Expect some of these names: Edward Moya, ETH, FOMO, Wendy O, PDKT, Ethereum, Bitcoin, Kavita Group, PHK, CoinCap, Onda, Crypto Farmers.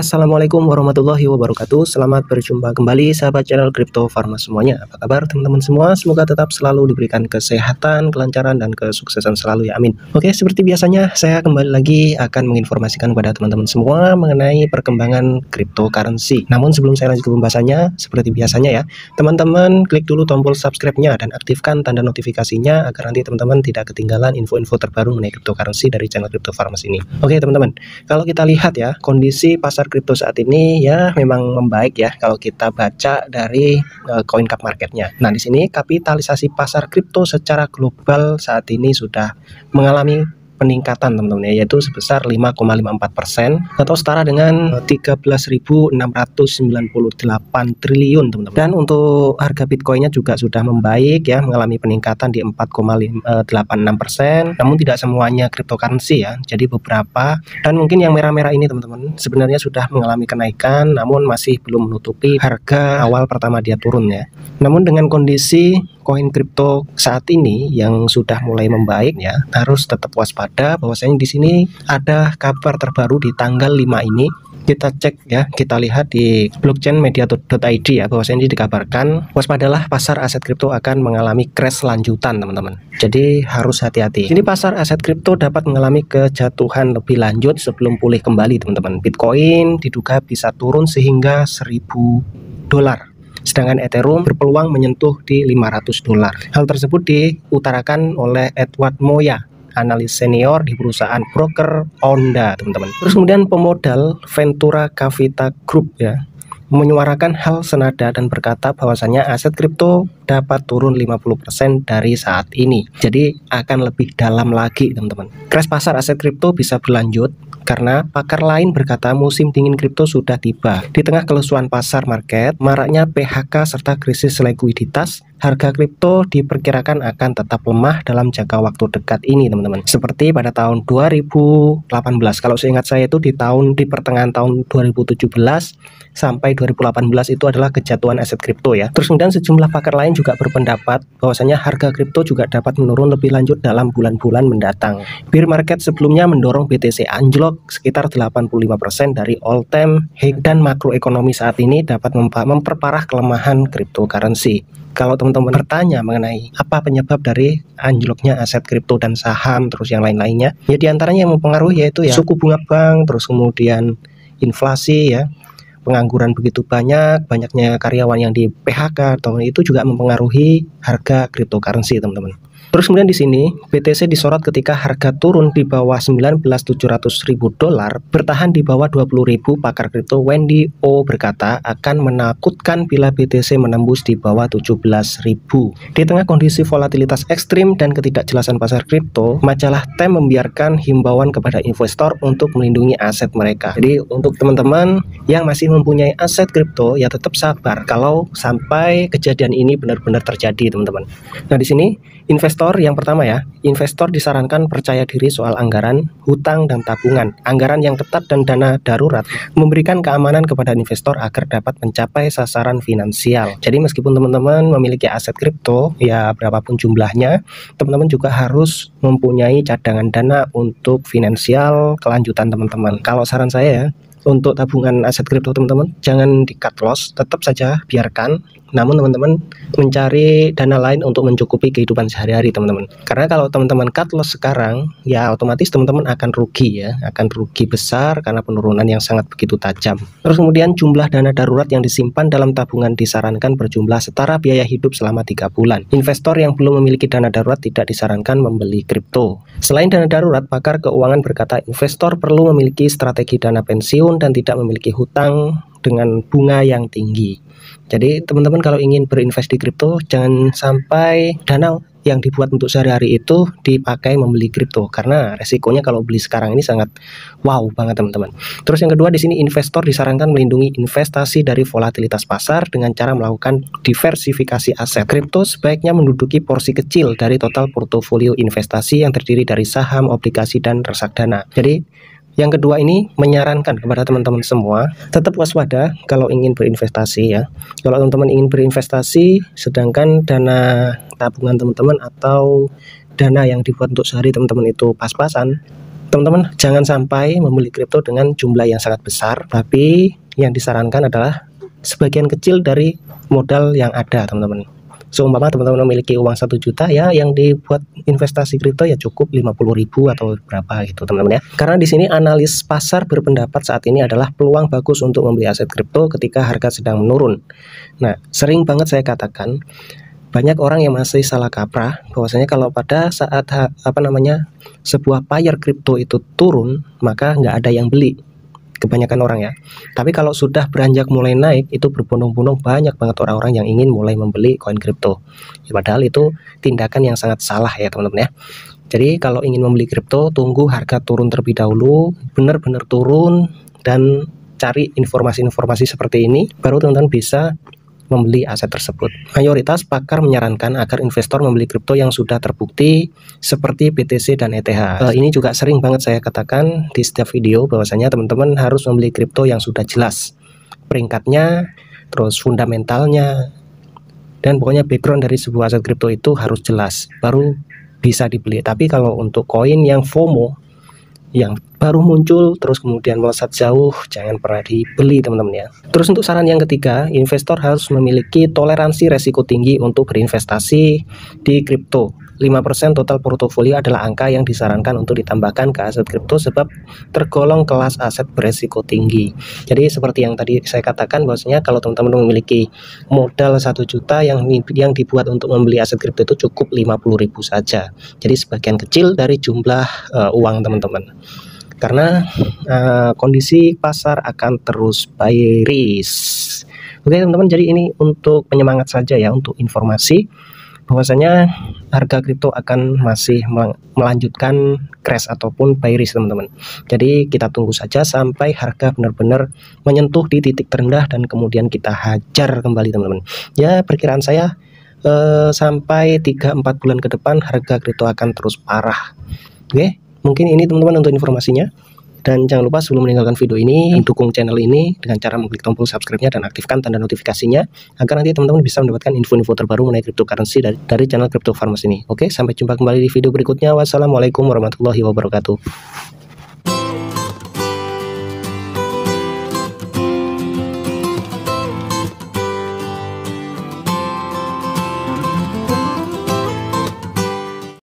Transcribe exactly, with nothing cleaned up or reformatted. Assalamualaikum warahmatullahi wabarakatuh. Selamat berjumpa kembali sahabat channel Crypto Farmers semuanya. Apa kabar teman-teman semua? Semoga tetap selalu diberikan kesehatan, kelancaran, dan kesuksesan selalu ya, amin. Oke, seperti biasanya saya kembali lagi akan menginformasikan kepada teman-teman semua mengenai perkembangan cryptocurrency. Namun sebelum saya lanjut ke pembahasannya, seperti biasanya ya, teman-teman klik dulu tombol subscribe-nya dan aktifkan tanda notifikasinya agar nanti teman-teman tidak ketinggalan info-info terbaru mengenai cryptocurrency dari channel Crypto Farmers ini. Oke teman-teman, kalau kita lihat ya, kondisi pasar kripto saat ini ya memang membaik ya kalau kita baca dari uh, CoinCap marketnya. Nah di sini kapitalisasi pasar kripto secara global saat ini sudah mengalami peningkatan teman-teman ya, yaitu sebesar lima koma lima empat persen atau setara dengan tiga belas ribu enam ratus sembilan puluh delapan triliun teman-teman. Dan untuk harga Bitcoinnya juga sudah membaik ya, mengalami peningkatan di empat koma delapan enam persen. Namun tidak semuanya cryptocurrency ya, jadi beberapa, dan mungkin yang merah-merah ini teman-teman sebenarnya sudah mengalami kenaikan, namun masih belum menutupi harga awal pertama dia turun ya. Namun dengan kondisi koin kripto saat ini yang sudah mulai membaik ya, harus tetap waspada bahwasanya di sini ada kabar terbaru di tanggal lima ini. Kita cek ya, kita lihat di blockchainmedia dot i d ya, bahwasanya dikabarkan waspadalah pasar aset kripto akan mengalami crash lanjutan teman-teman. Jadi harus hati-hati. Ini pasar aset kripto dapat mengalami kejatuhan lebih lanjut sebelum pulih kembali teman-teman. Bitcoin diduga bisa turun sehingga seribu dolar. Sedangkan Ethereum berpeluang menyentuh di lima ratus dolar. Hal tersebut diutarakan oleh Edward Moya, analis senior di perusahaan broker Onda, teman-teman. Terus kemudian pemodal Ventura Kavita Group ya, menyuarakan hal senada dan berkata bahwasanya aset kripto dapat turun lima puluh persen dari saat ini. Jadi akan lebih dalam lagi, teman-teman. Crash pasar aset kripto bisa berlanjut karena pakar lain berkata musim dingin kripto sudah tiba. Di tengah kelesuan pasar market, maraknya P H K serta krisis likuiditas, harga kripto diperkirakan akan tetap lemah dalam jangka waktu dekat ini teman-teman. Seperti pada tahun dua ribu delapan belas, kalau seingat saya itu di tahun di pertengahan tahun dua ribu tujuh belas sampai dua ribu delapan belas itu adalah kejatuhan aset kripto ya. Terus kemudian sejumlah pakar lain juga berpendapat bahwasanya harga kripto juga dapat menurun lebih lanjut dalam bulan-bulan mendatang. Bear market sebelumnya mendorong B T C anjlok sekitar delapan puluh lima persen dari all time high, dan makroekonomi saat ini dapat memperparah kelemahan cryptocurrency. Kalau teman-teman bertanya mengenai apa penyebab dari anjloknya aset kripto dan saham terus yang lain-lainnya, ya diantaranya yang mempengaruhi yaitu ya suku bunga bank, terus kemudian inflasi ya, pengangguran begitu banyak, banyaknya karyawan yang di P H K, teman itu juga mempengaruhi harga cryptocurrency teman-teman. Terus kemudian di sini B T C disorot ketika harga turun di bawah sembilan belas ribu tujuh ratus dolar, bertahan di bawah dua puluh ribu. Pakar kripto Wendy O berkata akan menakutkan bila B T C menembus di bawah tujuh belas ribu. Di tengah kondisi volatilitas ekstrim dan ketidakjelasan pasar kripto, majalah Time membiarkan himbauan kepada investor untuk melindungi aset mereka. Jadi untuk teman-teman yang masih mempunyai aset kripto ya tetap sabar kalau sampai kejadian ini benar-benar terjadi teman-teman. Nah di sini investor yang pertama ya, investor disarankan percaya diri soal anggaran, hutang, dan tabungan. Anggaran yang ketat dan dana darurat memberikan keamanan kepada investor agar dapat mencapai sasaran finansial. Jadi meskipun teman-teman memiliki aset kripto ya berapapun jumlahnya, teman-teman juga harus mempunyai cadangan dana untuk finansial kelanjutan teman-teman. Kalau saran saya ya, untuk tabungan aset kripto teman-teman jangan di cut loss, tetap saja biarkan. Namun teman-teman mencari dana lain untuk mencukupi kehidupan sehari-hari teman-teman. Karena kalau teman-teman cut loss sekarang ya otomatis teman-teman akan rugi ya, akan rugi besar karena penurunan yang sangat begitu tajam. Terus kemudian jumlah dana darurat yang disimpan dalam tabungan disarankan berjumlah setara biaya hidup selama tiga bulan. Investor yang belum memiliki dana darurat tidak disarankan membeli kripto. Selain dana darurat, pakar keuangan berkata investor perlu memiliki strategi dana pensiun dan tidak memiliki hutang dengan bunga yang tinggi. Jadi teman-teman kalau ingin berinvest di kripto, jangan sampai dana yang dibuat untuk sehari-hari itu dipakai membeli kripto, karena resikonya kalau beli sekarang ini sangat wow banget teman-teman. Terus yang kedua di sini investor disarankan melindungi investasi dari volatilitas pasar dengan cara melakukan diversifikasi aset. Kripto sebaiknya menduduki porsi kecil dari total portofolio investasi yang terdiri dari saham, obligasi, dan reksadana. Jadi yang kedua ini menyarankan kepada teman-teman semua tetap waspada kalau ingin berinvestasi ya. Kalau teman-teman ingin berinvestasi, sedangkan dana tabungan teman-teman atau dana yang dibuat untuk sehari teman-teman itu pas-pasan, teman-teman jangan sampai membeli kripto dengan jumlah yang sangat besar, tapi yang disarankan adalah sebagian kecil dari modal yang ada, teman-teman. Seumpama teman-teman memiliki uang satu juta, ya yang dibuat investasi kripto ya cukup lima puluh ribu atau berapa gitu, teman-teman ya. Karena di sini analis pasar berpendapat saat ini adalah peluang bagus untuk membeli aset kripto ketika harga sedang menurun. Nah, sering banget saya katakan banyak orang yang masih salah kaprah bahwasanya kalau pada saat apa namanya sebuah payer kripto itu turun, maka nggak ada yang beli. Kebanyakan orang ya, tapi kalau sudah beranjak mulai naik itu berbondong-bondong banyak banget orang-orang yang ingin mulai membeli koin kripto ya, padahal itu tindakan yang sangat salah ya teman-teman ya. Jadi kalau ingin membeli kripto, tunggu harga turun terlebih dahulu, benar-benar turun, dan cari informasi-informasi seperti ini baru teman-teman bisa membeli aset tersebut. Mayoritas pakar menyarankan agar investor membeli kripto yang sudah terbukti seperti B T C dan E T H. Uh, ini juga sering banget saya katakan di setiap video bahwasanya teman-teman harus membeli kripto yang sudah jelas peringkatnya, terus fundamentalnya, dan pokoknya background dari sebuah aset kripto itu harus jelas baru bisa dibeli. Tapi kalau untuk koin yang FOMO yang baru muncul terus kemudian melesat jauh, jangan pernah dibeli teman-teman ya. Terus untuk saran yang ketiga, investor harus memiliki toleransi resiko tinggi untuk berinvestasi di kripto. lima persen total portofolio adalah angka yang disarankan untuk ditambahkan ke aset kripto sebab tergolong kelas aset beresiko tinggi. Jadi seperti yang tadi saya katakan bahwasanya kalau teman-teman memiliki modal satu juta yang yang dibuat untuk membeli aset kripto itu cukup lima puluh ribu saja. Jadi sebagian kecil dari jumlah uh, uang teman-teman. Karena uh, kondisi pasar akan terus bearish. Oke teman-teman, jadi ini untuk penyemangat saja ya, untuk informasi bahwasanya harga kripto akan masih melanjutkan crash ataupun bearish teman-teman. Jadi kita tunggu saja sampai harga benar-benar menyentuh di titik terendah dan kemudian kita hajar kembali teman-teman. Ya perkiraan saya eh, sampai tiga empat bulan ke depan harga kripto akan terus parah. Oke, mungkin ini teman-teman untuk informasinya. Dan jangan lupa sebelum meninggalkan video ini, dukung channel ini dengan cara mengklik tombol subscribe-nya dan aktifkan tanda notifikasinya agar nanti teman-teman bisa mendapatkan info-info terbaru mengenai cryptocurrency dari, dari channel Crypto Farmers ini. Oke, sampai jumpa kembali di video berikutnya. Wassalamualaikum warahmatullahi wabarakatuh.